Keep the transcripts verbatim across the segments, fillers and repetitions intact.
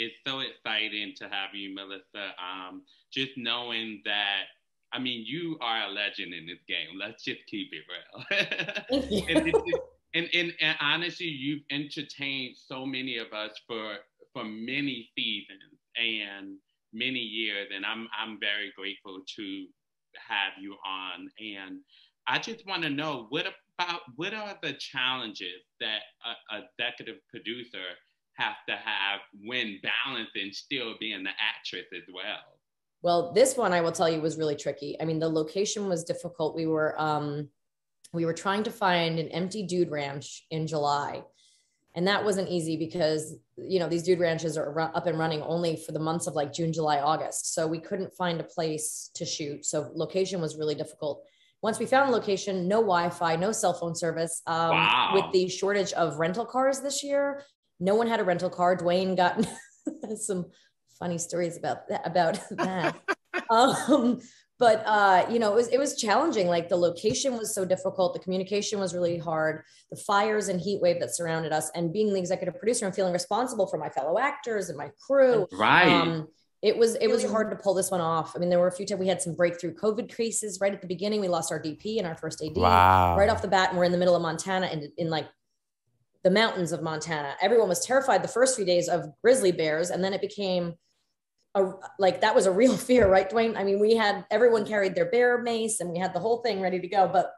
it's so exciting to have you, Melissa. Um, just knowing that, I mean, you are a legend in this game. Let's just keep it real. and, it, it, and, and, and honestly, you've entertained so many of us for for many seasons and many years, and I'm I'm very grateful to have you on. And I just want to know, what about what are the challenges that a, a executive producer have to have when balancing still being the actress as well? Well, this one I will tell you was really tricky. I mean, the location was difficult. We were um, we were trying to find an empty dude ranch in July, and that wasn't easy because you know these dude ranches are up and running only for the months of like June, July, August. So we couldn't find a place to shoot. So location was really difficult. Once we found a location, no Wi-Fi, no cell phone service. Um, wow. With the shortage of rental cars this year, no one had a rental car. Duane got some funny stories about that, about that. um, but, uh, you know, it was, it was challenging. Like the location was so difficult. The communication was really hard, the fires and heat wave that surrounded us, and being the executive producer and feeling responsible for my fellow actors and my crew. Right. Um, it was, it was hard to pull this one off. I mean, there were a few times we had some breakthrough COVID cases right at the beginning. We lost our D P and our first A D. Wow. Right off the bat. And we're in the middle of Montana and in, in like, the mountains of Montana. Everyone was terrified the first few days of grizzly bears. And then it became A, like that was a real fear, right, Duane? I mean, we had everyone carried their bear mace and we had the whole thing ready to go, but,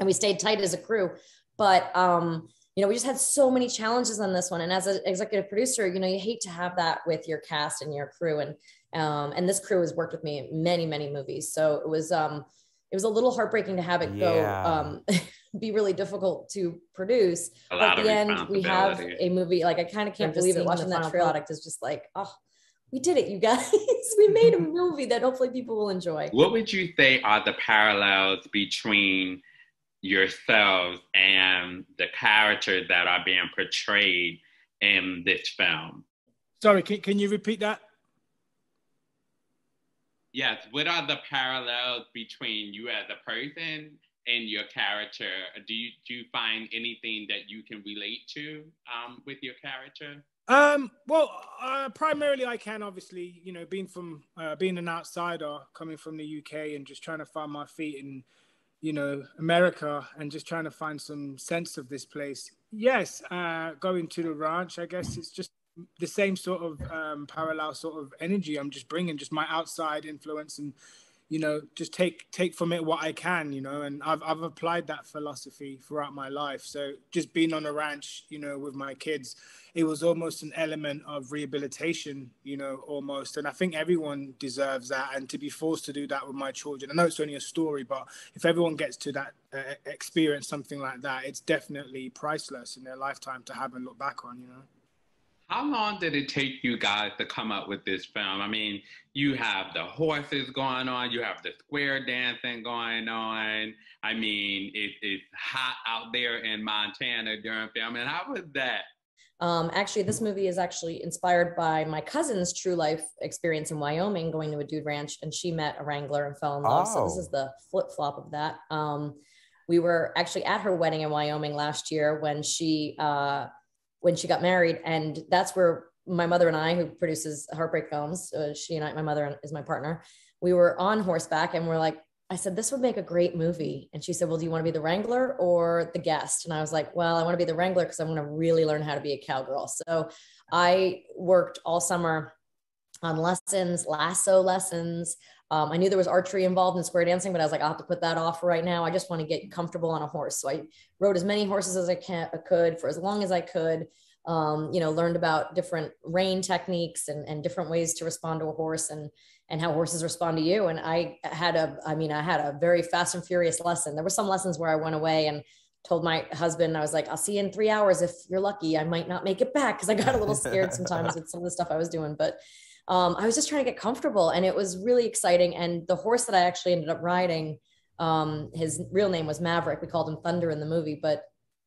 and we stayed tight as a crew, but, um, you know, we just had so many challenges on this one. And as an executive producer, you know, you hate to have that with your cast and your crew. And, um, and this crew has worked with me in many, many movies. So it was, um, it was a little heartbreaking to have it yeah. go, um, be really difficult to produce. A lot At of the end, we have a movie, like, I kind of can't believe it. Watching that product is just like, oh, we did it, you guys. We made a movie that hopefully people will enjoy. What would you say are the parallels between yourselves and the characters that are being portrayed in this film? Sorry, can, can you repeat that? Yes, what are the parallels between you as a person and your character? Do you, do you find anything that you can relate to um, with your character? Um, well, uh, primarily I can, obviously, you know, being from, uh, being an outsider, coming from the U K and just trying to find my feet in, you know, America and just trying to find some sense of this place. Yes, uh, going to the ranch, I guess it's just the same sort of um, parallel sort of energy I'm just bringing, just my outside influence and, you know, just take, take from it what I can, you know, and I've, I've applied that philosophy throughout my life. So just being on a ranch, you know, with my kids, it was almost an element of rehabilitation, you know, almost. And I think everyone deserves that. And to be forced to do that with my children, I know it's only a story, but if everyone gets to that uh, experience, something like that, it's definitely priceless in their lifetime to have and look back on, you know. How long did it take you guys to come up with this film? I mean, you have the horses going on, you have the square dancing going on. I mean, it, it's hot out there in Montana during filming. How was that? Um, actually, this movie is actually inspired by my cousin's true life experience in Wyoming, going to a dude ranch, and she met a wrangler and fell in love. Oh. So this is the flip-flop of that. Um, we were actually at her wedding in Wyoming last year when she... Uh, when she got married. And that's where my mother and I, who produces Heartbreak Films, uh, she and I, my mother is my partner, we were on horseback and we're like, I said, this would make a great movie. And she said, well, do you want to be the wrangler or the guest? And I was like, well, I want to be the wrangler because I'm going to really learn how to be a cowgirl. So I worked all summer on lessons, lasso lessons. Um, I knew there was archery involved in square dancing, but I was like, I'll have to put that off for right now. I just want to get comfortable on a horse. So I rode as many horses as I can, I could for as long as I could, um, you know, learned about different rein techniques and, and different ways to respond to a horse and, and how horses respond to you. And I had a, I mean, I had a very fast and furious lesson. There were some lessons where I went away and told my husband, I was like, I'll see you in three hours. If you're lucky, I might not make it back. Cause I got a little scared sometimes with some of the stuff I was doing, but Um, I was just trying to get comfortable and it was really exciting. And the horse that I actually ended up riding, um, his real name was Maverick. We called him Thunder in the movie, but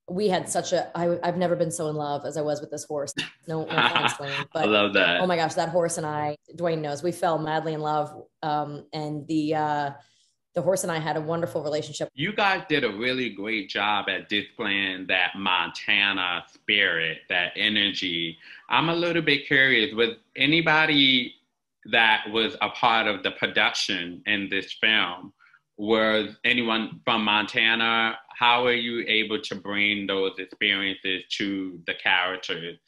we had such a, I, I've never been so in love as I was with this horse. No, no offense, Duane, but I love that. Oh my gosh, that horse and I, Duane knows, we fell madly in love. Um, and the, uh, the horse and I had a wonderful relationship. You guys did a really great job at displaying that Montana spirit, that energy. I'm a little bit curious, was anybody that was a part of the production in this film, was anyone from Montana? How are you able to bring those experiences to the characters?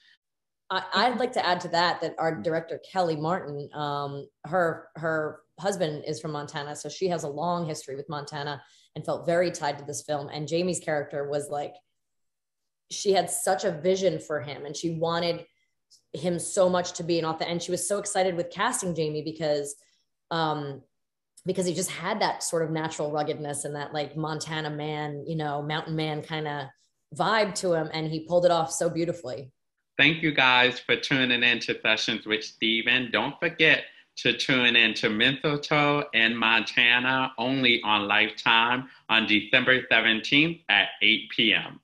I, I'd like to add to that that our director, Kelly Martin, um, her, her husband is from Montana, so she has a long history with Montana and felt very tied to this film. And Jamie's character was like, she had such a vision for him and she wanted him so much to be an author. And she was so excited with casting Jamie because, um, because he just had that sort of natural ruggedness and that like Montana man, you know, mountain man kind of vibe to him. And he pulled it off so beautifully. Thank you guys for tuning in to Sessions with Steven. Don't forget to tune in to Mistletoe in Montana, only on Lifetime on December seventeenth at eight p m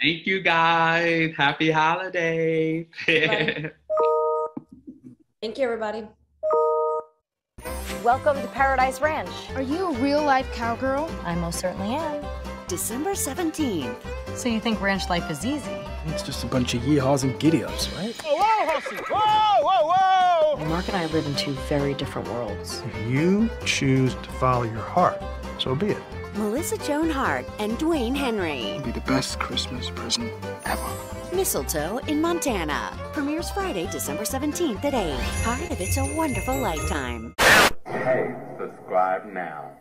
Thank you guys. Happy holidays. Thank you, everybody. Welcome to Paradise Ranch. Are you a real life cowgirl? I most certainly am. December seventeenth. So you think ranch life is easy? It's just a bunch of yeehaws and giddy-ups, right? Whoa, whoa, hussy! Whoa, whoa, whoa! Mark and I live in two very different worlds. If you choose to follow your heart, so be it. Melissa Joan Hart and Duane Henry. It'll be the best Christmas present ever. Mistletoe in Montana. Premieres Friday, December seventeenth at eight. Part of It's a Wonderful Lifetime. Hey, subscribe now.